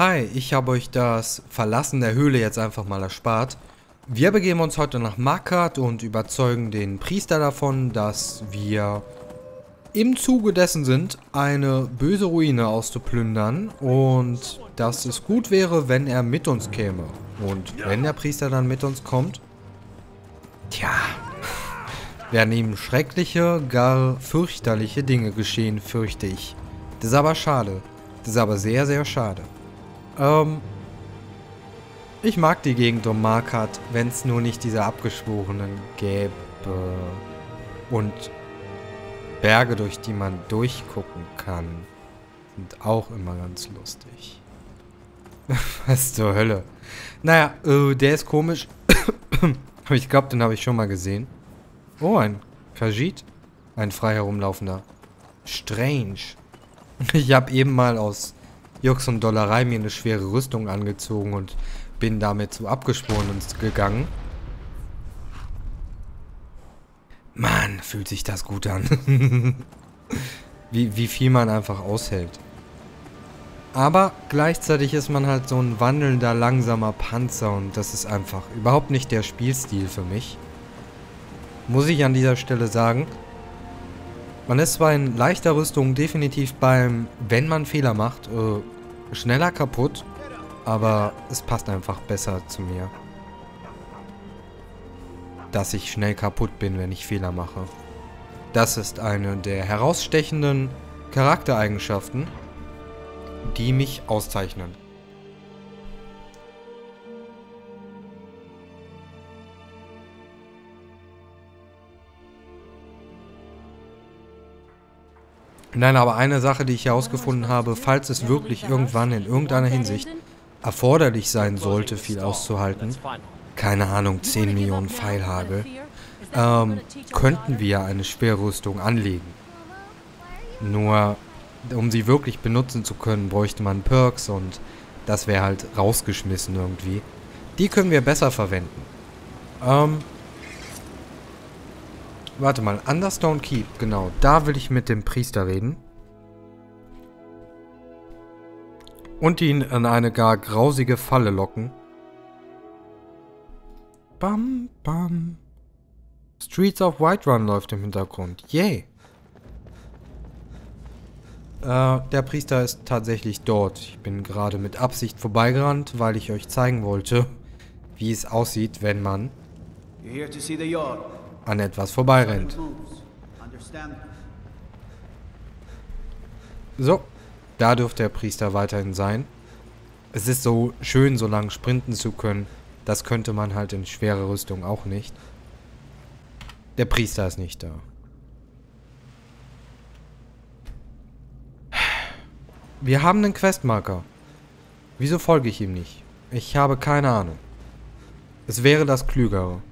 Hi, ich habe euch das Verlassen der Höhle jetzt einfach mal erspart. Wir begeben uns heute nach Markarth und überzeugen den Priester davon, dass wir im Zuge dessen sind, eine böse Ruine auszuplündern und dass es gut wäre, wenn er mit uns käme. Und wenn der Priester dann mit uns kommt, tja, werden ihm schreckliche, gar fürchterliche Dinge geschehen, fürchte ich. Das ist aber schade. Das ist aber sehr, sehr schade. Ich mag die Gegend um Markarth, wenn es nur nicht diese Abgeschworenen gäbe und Berge, durch die man durchgucken kann, sind auch immer ganz lustig. Was zur Hölle. Naja, der ist komisch. Ich glaube, den habe ich schon mal gesehen. Oh, ein Khajiit. Ein frei herumlaufender. Strange. Ich habe eben mal aus Jux und Dollerei mir eine schwere Rüstung angezogen und bin damit zu Abgeschworenen gegangen. Mann, fühlt sich das gut an. Wie viel man einfach aushält. Aber gleichzeitig ist man halt so ein wandelnder, langsamer Panzer und das ist einfach überhaupt nicht der Spielstil für mich. Muss ich an dieser Stelle sagen. Man ist zwar in leichter Rüstung definitiv beim, wenn man Fehler macht, schneller kaputt, aber es passt einfach besser zu mir. Dass ich schnell kaputt bin, wenn ich Fehler mache. Das ist eine der herausstechenden Charaktereigenschaften, die mich auszeichnen. Nein, aber eine Sache, die ich herausgefunden habe, falls es wirklich irgendwann in irgendeiner Hinsicht erforderlich sein sollte, viel auszuhalten, keine Ahnung, 10 Millionen Pfeilhagel, könnten wir eine Speerrüstung anlegen. Nur, um sie wirklich benutzen zu können, bräuchte man Perks und das wäre halt rausgeschmissen irgendwie. Die können wir besser verwenden. Warte mal, Understone Keep, genau, da will ich mit dem Priester reden. Und ihn in eine gar grausige Falle locken. Bam, bam. Streets of Whiterun läuft im Hintergrund, yay. Der Priester ist tatsächlich dort. Ich bin gerade mit Absicht vorbeigerannt, weil ich euch zeigen wollte, wie es aussieht, wenn man an etwas vorbeirennt. So, da dürfte der Priester weiterhin sein. Es ist so schön, so lange sprinten zu können. Das könnte man halt in schwerer Rüstung auch nicht. Der Priester ist nicht da. Wir haben einen Questmarker. Wieso folge ich ihm nicht? Ich habe keine Ahnung. Es wäre das Klügere.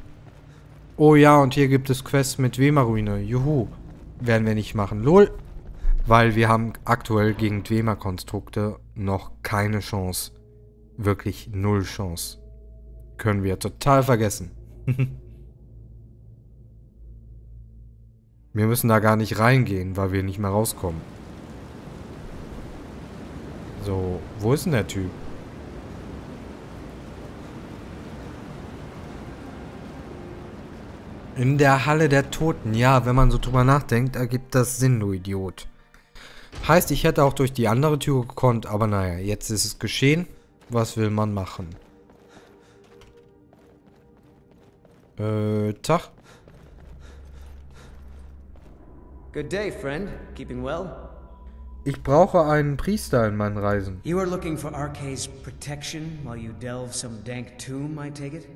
Oh ja, und hier gibt es Quests mit Dwemer-Ruine. Juhu. Werden wir nicht machen. Lol. Weil wir haben aktuell gegen Dwemer-Konstrukte noch keine Chance. Wirklich null Chance. Können wir total vergessen. Wir müssen da gar nicht reingehen, weil wir nicht mehr rauskommen. So, wo ist denn der Typ? In der Halle der Toten. Ja, wenn man so drüber nachdenkt, ergibt das Sinn, du Idiot. Heißt, ich hätte auch durch die andere Tür gekonnt, aber naja, jetzt ist es geschehen. Was will man machen? Tag. Good day, friend. Keeping well? Ich brauche einen Priester in meinen Reisen. You are looking for Arkay's protection while you delve some dank tomb, I take it?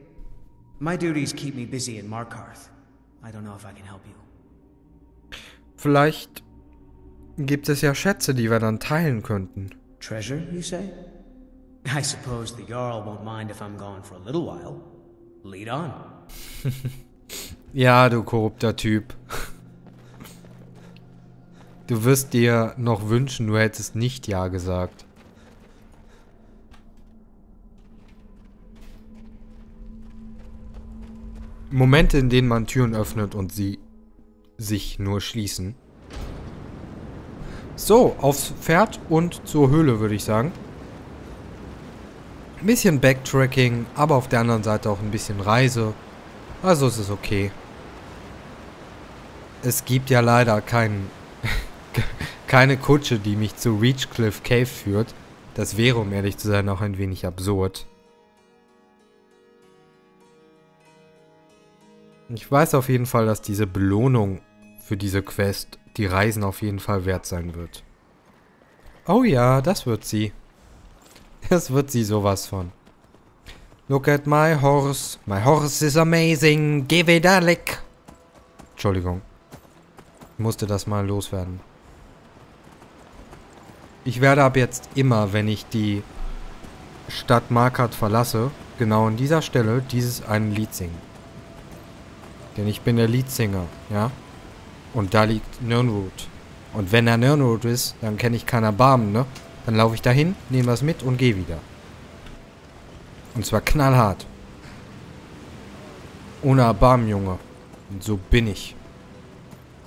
My duties keep me busy in Markarth. I don't know if I can help you. Vielleicht gibt es ja Schätze, die wir dann teilen könnten. Treasure, you say? I suppose the Jarl won't mind if I'm gone for a little while. Lead on. Ja, du korrupter Typ. Du wirst dir noch wünschen, du hättest nicht Ja gesagt. Momente, in denen man Türen öffnet und sie sich nur schließen. So, aufs Pferd und zur Höhle, würde ich sagen. Ein bisschen Backtracking, aber auf der anderen Seite auch ein bisschen Reise. Also es ist okay. Es gibt ja leider keine Kutsche, die mich zu Reachcliff Cave führt. Das wäre, um ehrlich zu sein, auch ein wenig absurd. Ich weiß auf jeden Fall, dass diese Belohnung für diese Quest die Reisen auf jeden Fall wert sein wird. Oh ja, das wird sie. Das wird sie sowas von. Look at my horse. My horse is amazing. Give it a lick. Entschuldigung. Ich musste das mal loswerden. Ich werde ab jetzt immer, wenn ich die Stadt Markarth verlasse, genau an dieser Stelle dieses einen Lied singen. Denn ich bin der Leadsinger, ja? Und da liegt Nirnwood. Und wenn da Nirnwood ist, dann kenne ich keinen Erbarmen, ne? Dann laufe ich dahin, nehme was mit und gehe wieder. Und zwar knallhart. Ohne Erbarmen, Junge. Und so bin ich.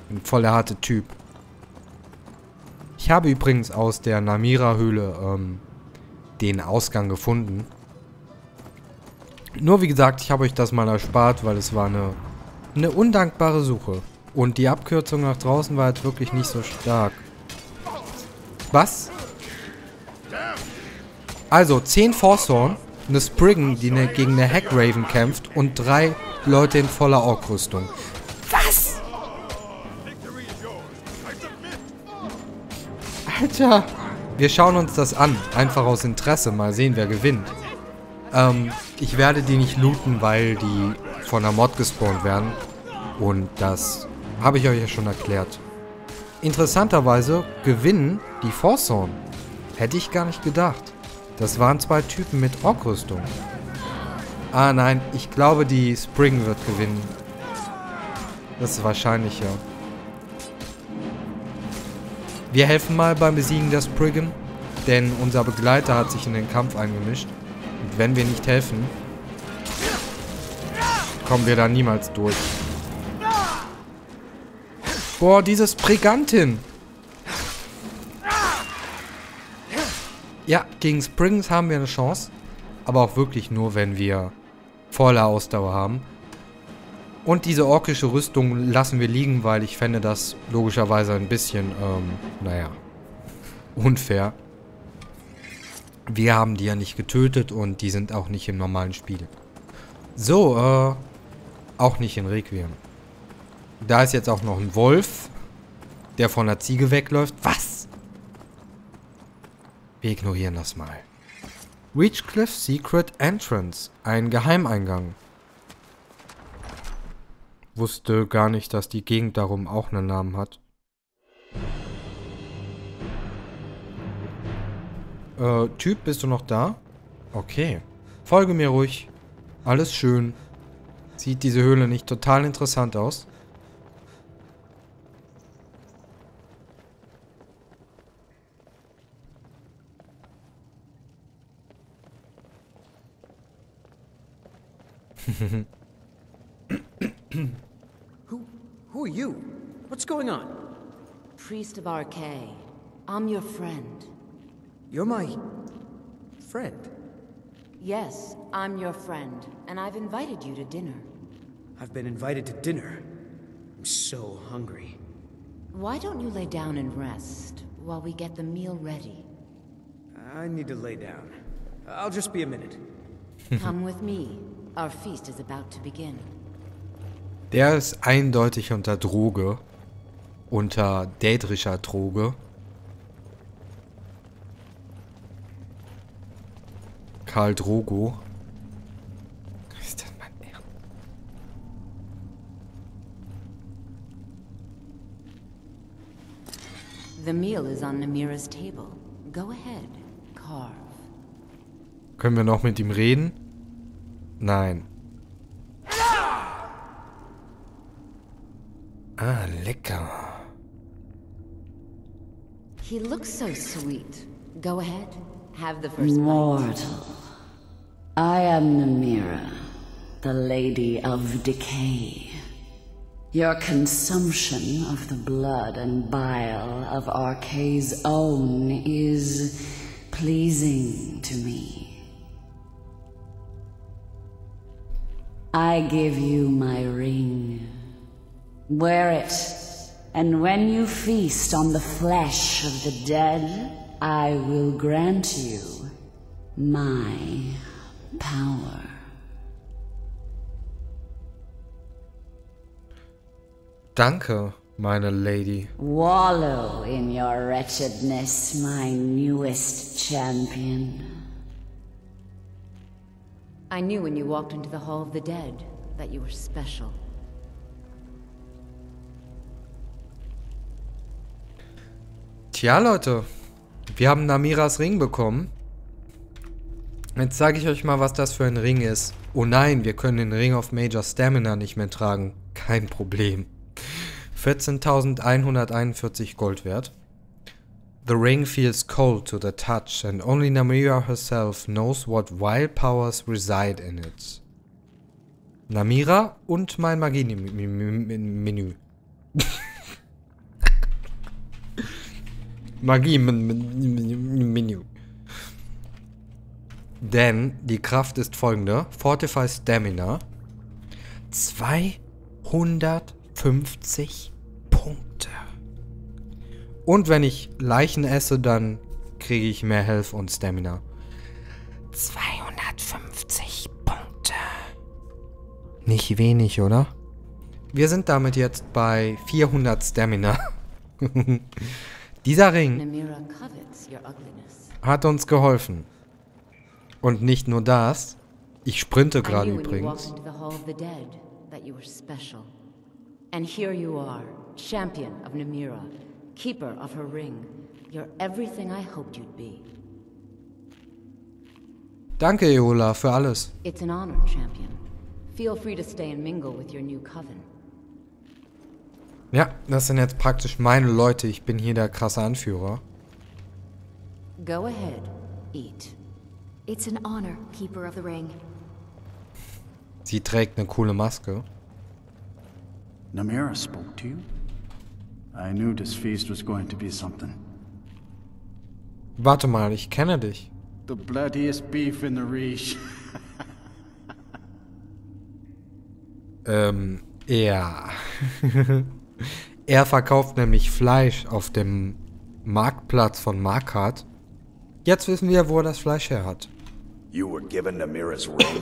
Bin voll der harte Typ. Ich habe übrigens aus der Namira-Höhle den Ausgang gefunden. Nur wie gesagt, ich habe euch das mal erspart, weil es war eine undankbare Suche. Und die Abkürzung nach draußen war halt wirklich nicht so stark. Was? Also, 10 Forsworn, eine Spriggan, die gegen eine Hackraven kämpft und 3 Leute in voller Ork-Rüstung. Was? Alter, wir schauen uns das an. Einfach aus Interesse. Mal sehen, wer gewinnt. Ich werde die nicht looten, weil die von der Mod gespawnt werden. Und das habe ich euch ja schon erklärt. Interessanterweise gewinnen die Forsworn. Hätte ich gar nicht gedacht. Das waren 2 Typen mit Ork-Rüstung. Ah nein, ich glaube, die Spriggan wird gewinnen. Das ist wahrscheinlicher. Wir helfen mal beim Besiegen der Spriggan, denn unser Begleiter hat sich in den Kampf eingemischt. Und wenn wir nicht helfen, kommen wir da niemals durch. Boah, diese Spriggantin! Ja, gegen Spriggans haben wir eine Chance. Aber auch wirklich nur, wenn wir volle Ausdauer haben. Und diese orkische Rüstung lassen wir liegen, weil ich fände das logischerweise ein bisschen, naja, unfair. Wir haben die ja nicht getötet und die sind auch nicht im normalen Spiel. So, auch nicht in Requiem. Da ist jetzt auch noch ein Wolf, der von der Ziege wegläuft. Was? Wir ignorieren das mal. Reachcliff Secret Entrance. Ein Geheimeingang. Wusste gar nicht, dass die Gegend darum auch einen Namen hat. Typ, bist du noch da? Okay. Folge mir ruhig. Alles schön. Sieht diese Höhle nicht total interessant aus? Who are you? What's going on? Priest of Arkay. I'm your friend. You're my friend? Yes, I'm your friend, and I've invited you to dinner. I've been invited to dinner? I'm so hungry. Why don't you lay down and rest while we get the meal ready? I need to lay down. I'll just be a minute. Come with me. Our feast is about to begin. Der ist eindeutig unter Droge. Unter daedrischer Droge. Karl Drogo. Ist das mein Ernst? The meal is on Namira's table. Go ahead, carve. Können wir noch mit ihm reden? Nein. Ah, lecker. He looks so sweet. Go ahead, have the first mortal. I am Namira, the Lady of Decay. Your consumption of the blood and bile of Arkay's own is pleasing to me. I give you my ring. Wear it, and when you feast on the flesh of the dead, I will grant you my power. Danke, meine Lady. Wallow in your wretchedness, my newest champion. I knew when you walked into the Hall of the Dead that you were special. Tja, Leute, wir haben Namiras Ring bekommen. Jetzt zeige ich euch mal, was das für ein Ring ist. Oh nein, wir können den Ring of Major Stamina nicht mehr tragen. Kein Problem. 14.141 Gold wert. The ring feels cold to the touch, and only Namira herself knows what wild powers reside in it. Namira und mein Magie-Menü. Magie-Menü. Denn die Kraft ist folgende: Fortify Stamina. 250 Punkte. Und wenn ich Leichen esse, dann kriege ich mehr Health und Stamina. 250 Punkte. Nicht wenig, oder? Wir sind damit jetzt bei 400 Stamina. Dieser Ring hat uns geholfen. Und nicht nur das. Ich sprinte gerade übrigens. And here you are, champion of Namira, keeper of her ring. You're everything I hoped you'd be. Danke, Eola, für alles. It's an honor, champion. Feel free to stay and mingle with your new coven. Ja, das sind jetzt praktisch meine Leute. Ich bin hier der krasse Anführer. Go ahead, eat. It's an honor, keeper of the ring. Sie trägt eine coole Maske. Namira spoke to you? I knew this feast was going to be something. Warte mal, ich kenne dich. The bloodiest beef in the Reach. Ja. Er verkauft nämlich Fleisch auf dem Marktplatz von Markarth. Jetzt wissen wir, wo er das Fleisch her hat. You were given Namira's ring.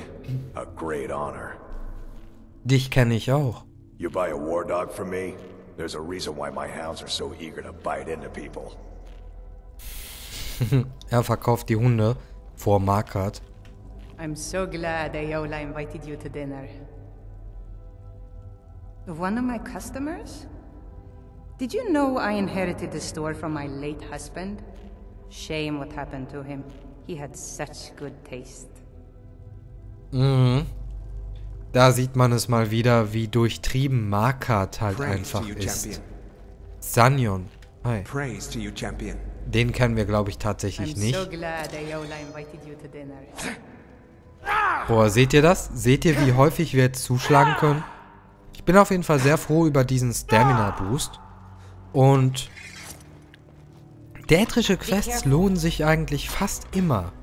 A great honor. Dich kenne ich auch. You buy a war dog from me? There's a reason why my hounds are so eager to bite into people. Er verkauft die Hunde vor Markarth. I'm so glad Eola invited you to dinner. One of my customers? Did you know I inherited the store from my late husband? Shame what happened to him. He had such good taste. Mhm. Da sieht man es mal wieder, wie durchtrieben Markarth halt einfach ist. Sanyon. Hi. Den kennen wir, glaube ich, tatsächlich nicht. Boah, seht ihr das? Seht ihr, wie häufig wir jetzt zuschlagen können? Ich bin auf jeden Fall sehr froh über diesen Stamina-Boost. Und dädrische Quests lohnen sich eigentlich fast immer.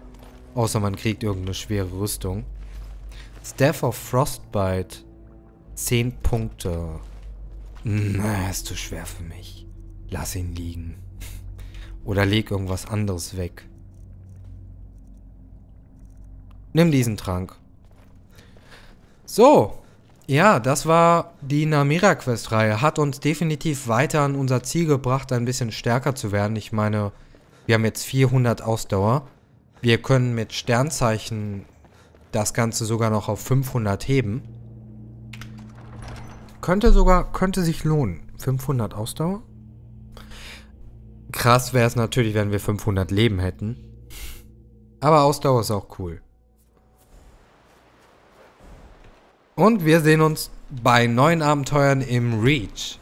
Außer man kriegt irgendeine schwere Rüstung. Staff of Frostbite. 10 Punkte. Na, ist zu schwer für mich. Lass ihn liegen. Oder leg irgendwas anderes weg. Nimm diesen Trank. So. Ja, das war die Namira-Quest-Reihe. Hat uns definitiv weiter an unser Ziel gebracht, ein bisschen stärker zu werden. Ich meine, wir haben jetzt 400 Ausdauer. Wir können mit Sternzeichen das Ganze sogar noch auf 500 heben. Könnte sich lohnen. 500 Ausdauer? Krass wäre es natürlich, wenn wir 500 Leben hätten. Aber Ausdauer ist auch cool. Und wir sehen uns bei neuen Abenteuern im Reach.